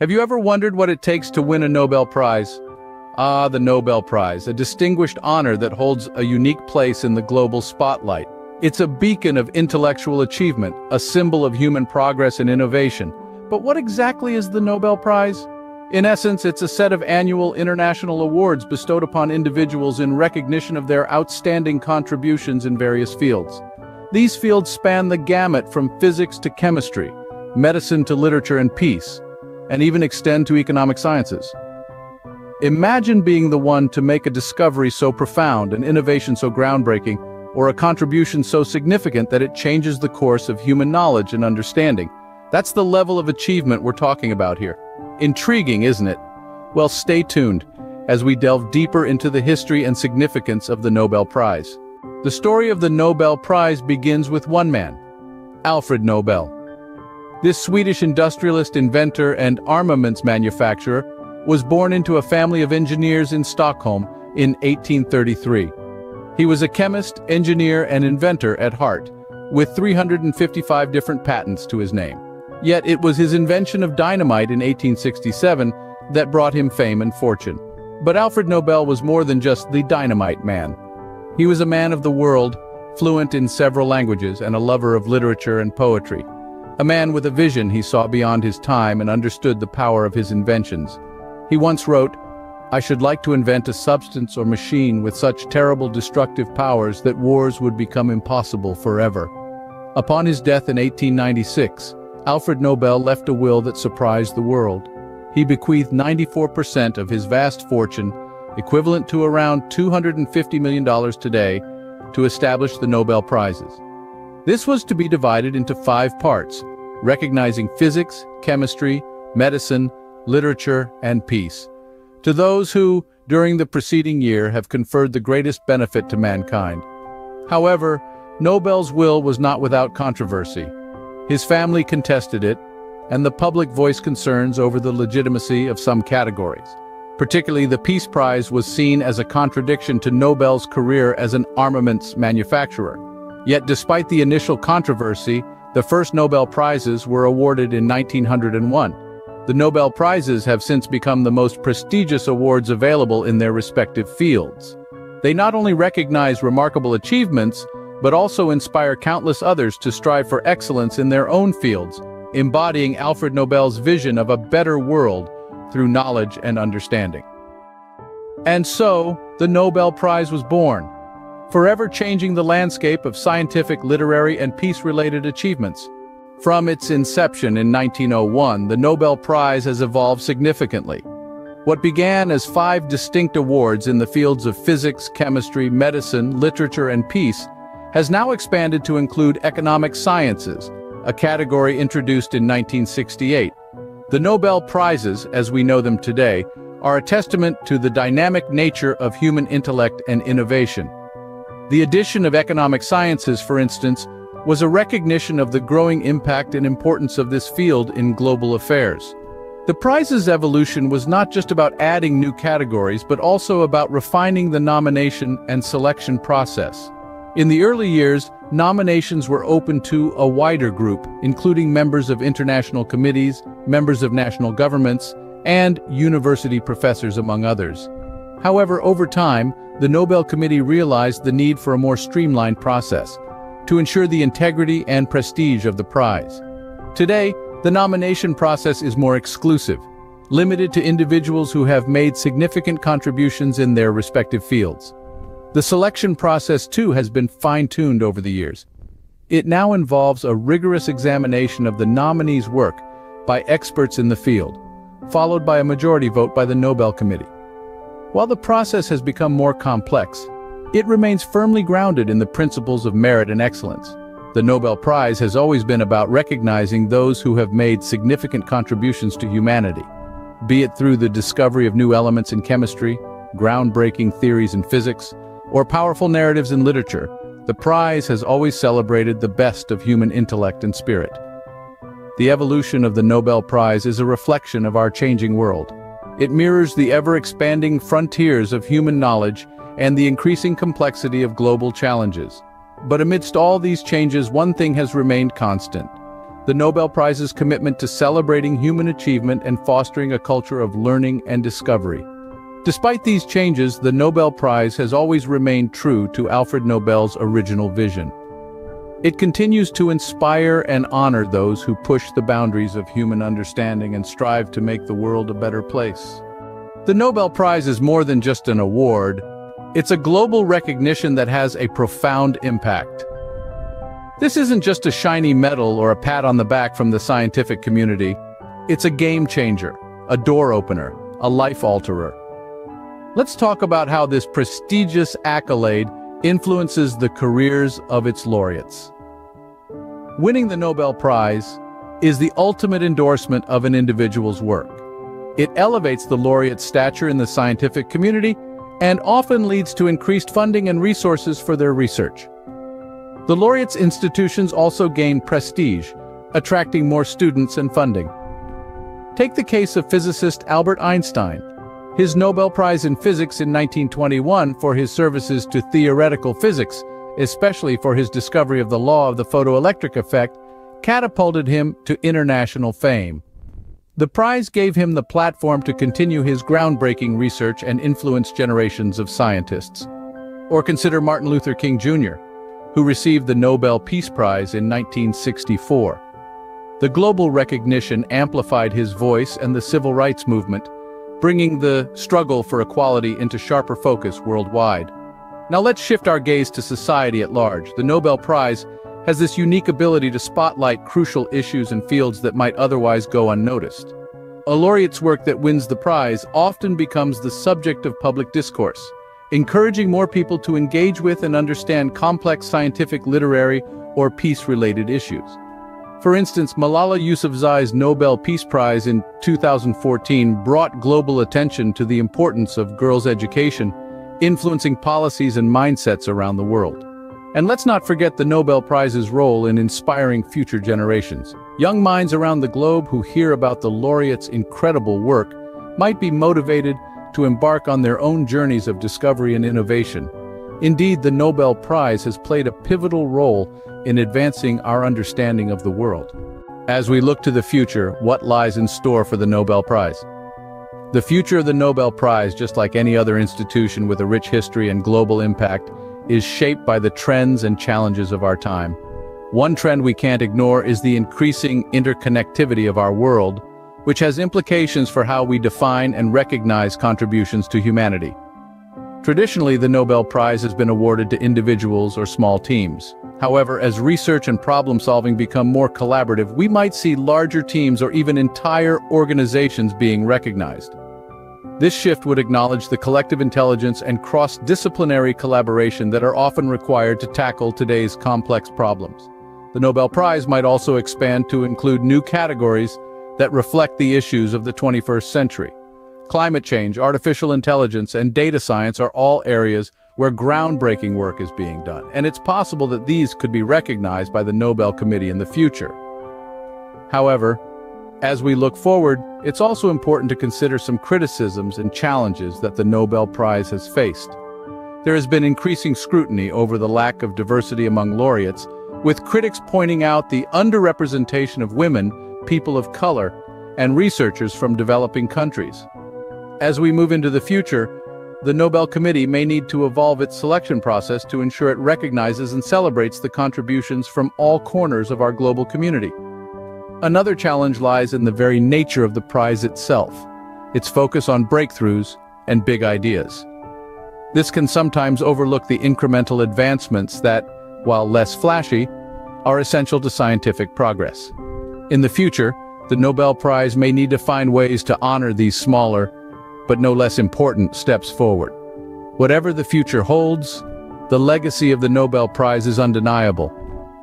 Have you ever wondered what it takes to win a Nobel Prize? Ah, the Nobel Prize, a distinguished honor that holds a unique place in the global spotlight. It's a beacon of intellectual achievement, a symbol of human progress and innovation. But what exactly is the Nobel Prize? In essence, it's a set of annual international awards bestowed upon individuals in recognition of their outstanding contributions in various fields. These fields span the gamut from physics to chemistry, medicine to literature and peace, and even extend to economic sciences. Imagine being the one to make a discovery so profound, an innovation so groundbreaking, or a contribution so significant that it changes the course of human knowledge and understanding. That's the level of achievement we're talking about here. Intriguing, isn't it? Well, stay tuned as we delve deeper into the history and significance of the Nobel Prize. The story of the Nobel Prize begins with one man, Alfred Nobel. This Swedish industrialist, inventor, and armaments manufacturer was born into a family of engineers in Stockholm in 1833. He was a chemist, engineer, and inventor at heart, with 355 different patents to his name. Yet it was his invention of dynamite in 1867 that brought him fame and fortune. But Alfred Nobel was more than just the dynamite man. He was a man of the world, fluent in several languages, and a lover of literature and poetry. A man with a vision, he saw beyond his time and understood the power of his inventions. He once wrote, "I should like to invent a substance or machine with such terrible destructive powers that wars would become impossible forever." Upon his death in 1896, Alfred Nobel left a will that surprised the world. He bequeathed 94% of his vast fortune, equivalent to around $250 million today, to establish the Nobel Prizes. This was to be divided into 5 parts, recognizing physics, chemistry, medicine, literature, and peace, to those who, during the preceding year, have conferred the greatest benefit to mankind. However, Nobel's will was not without controversy. His family contested it, and the public voiced concerns over the legitimacy of some categories. Particularly, the Peace Prize was seen as a contradiction to Nobel's career as an armaments manufacturer. Yet despite the initial controversy, the first Nobel Prizes were awarded in 1901. The Nobel Prizes have since become the most prestigious awards available in their respective fields. They not only recognize remarkable achievements, but also inspire countless others to strive for excellence in their own fields, embodying Alfred Nobel's vision of a better world through knowledge and understanding. And so, the Nobel Prize was born, forever changing the landscape of scientific, literary, and peace-related achievements. From its inception in 1901, the Nobel Prize has evolved significantly. What began as 5 distinct awards in the fields of physics, chemistry, medicine, literature, and peace has now expanded to include economic sciences, a category introduced in 1968. The Nobel Prizes, as we know them today, are a testament to the dynamic nature of human intellect and innovation. The addition of economic sciences, for instance, was a recognition of the growing impact and importance of this field in global affairs. The prize's evolution was not just about adding new categories, but also about refining the nomination and selection process. In the early years, nominations were open to a wider group, including members of international committees, members of national governments, and university professors, among others. However, over time, the Nobel Committee realized the need for a more streamlined process to ensure the integrity and prestige of the prize. Today, the nomination process is more exclusive, limited to individuals who have made significant contributions in their respective fields. The selection process, too, has been fine-tuned over the years. It now involves a rigorous examination of the nominee's work by experts in the field, followed by a majority vote by the Nobel Committee. While the process has become more complex, it remains firmly grounded in the principles of merit and excellence. The Nobel Prize has always been about recognizing those who have made significant contributions to humanity, be it through the discovery of new elements in chemistry, groundbreaking theories in physics, or powerful narratives in literature. The prize has always celebrated the best of human intellect and spirit. The evolution of the Nobel Prize is a reflection of our changing world. It mirrors the ever-expanding frontiers of human knowledge and the increasing complexity of global challenges. But amidst all these changes, one thing has remained constant: the Nobel Prize's commitment to celebrating human achievement and fostering a culture of learning and discovery. Despite these changes, the Nobel Prize has always remained true to Alfred Nobel's original vision. It continues to inspire and honor those who push the boundaries of human understanding and strive to make the world a better place. The Nobel Prize is more than just an award. It's a global recognition that has a profound impact. This isn't just a shiny medal or a pat on the back from the scientific community. It's a game changer, a door opener, a life alterer. Let's talk about how this prestigious accolade influences the careers of its laureates. Winning the Nobel Prize is the ultimate endorsement of an individual's work. It elevates the laureate's stature in the scientific community and often leads to increased funding and resources for their research. The laureate's institutions also gain prestige, attracting more students and funding. Take the case of physicist Albert Einstein. His Nobel Prize in Physics in 1921 for his services to theoretical physics, especially for his discovery of the law of the photoelectric effect, catapulted him to international fame. The prize gave him the platform to continue his groundbreaking research and influence generations of scientists. Or consider Martin Luther King Jr., who received the Nobel Peace Prize in 1964. The global recognition amplified his voice and the civil rights movement, bringing the struggle for equality into sharper focus worldwide. Now let's shift our gaze to society at large. The Nobel Prize has this unique ability to spotlight crucial issues and fields that might otherwise go unnoticed. A laureate's work that wins the prize often becomes the subject of public discourse, encouraging more people to engage with and understand complex scientific, literary, or peace-related issues. For instance, Malala Yousafzai's Nobel Peace Prize in 2014 brought global attention to the importance of girls' education, influencing policies and mindsets around the world. And let's not forget the Nobel Prize's role in inspiring future generations. Young minds around the globe who hear about the laureate's incredible work might be motivated to embark on their own journeys of discovery and innovation. Indeed, the Nobel Prize has played a pivotal role in advancing our understanding of the world. As we look to the future, what lies in store for the Nobel Prize? The future of the Nobel Prize, just like any other institution with a rich history and global impact, is shaped by the trends and challenges of our time. One trend we can't ignore is the increasing interconnectivity of our world, which has implications for how we define and recognize contributions to humanity. Traditionally, the Nobel Prize has been awarded to individuals or small teams. However, as research and problem-solving become more collaborative, we might see larger teams or even entire organizations being recognized. This shift would acknowledge the collective intelligence and cross-disciplinary collaboration that are often required to tackle today's complex problems. The Nobel Prize might also expand to include new categories that reflect the issues of the 21st century. Climate change, artificial intelligence, and data science are all areas where groundbreaking work is being done, and it's possible that these could be recognized by the Nobel Committee in the future. However, as we look forward, it's also important to consider some criticisms and challenges that the Nobel Prize has faced. There has been increasing scrutiny over the lack of diversity among laureates, with critics pointing out the underrepresentation of women, people of color, and researchers from developing countries. As we move into the future, the Nobel Committee may need to evolve its selection process to ensure it recognizes and celebrates the contributions from all corners of our global community. Another challenge lies in the very nature of the prize itself, its focus on breakthroughs and big ideas. This can sometimes overlook the incremental advancements that, while less flashy, are essential to scientific progress. In the future, the Nobel Prize may need to find ways to honor these smaller, but no less important steps forward. Whatever the future holds, the legacy of the Nobel Prize is undeniable.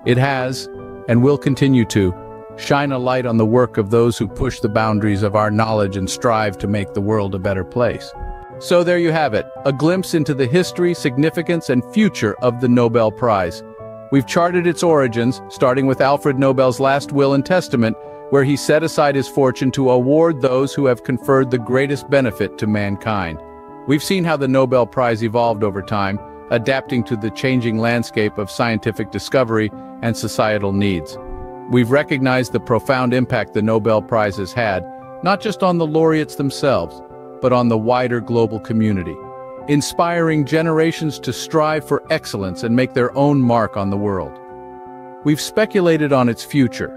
It has, and will continue to, shine a light on the work of those who push the boundaries of our knowledge and strive to make the world a better place. So there you have it, a glimpse into the history, significance, and future of the Nobel Prize. We've charted its origins, starting with Alfred Nobel's last will and testament, where he set aside his fortune to award those who have conferred the greatest benefit to mankind. We've seen how the Nobel Prize evolved over time, adapting to the changing landscape of scientific discovery and societal needs. We've recognized the profound impact the Nobel Prize has had, not just on the laureates themselves, but on the wider global community, inspiring generations to strive for excellence and make their own mark on the world. We've speculated on its future,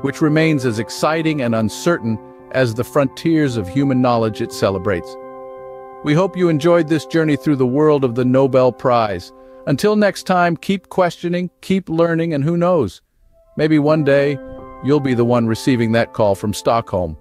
which remains as exciting and uncertain as the frontiers of human knowledge it celebrates. We hope you enjoyed this journey through the world of the Nobel Prize. Until next time, keep questioning, keep learning, and who knows, maybe one day you'll be the one receiving that call from Stockholm.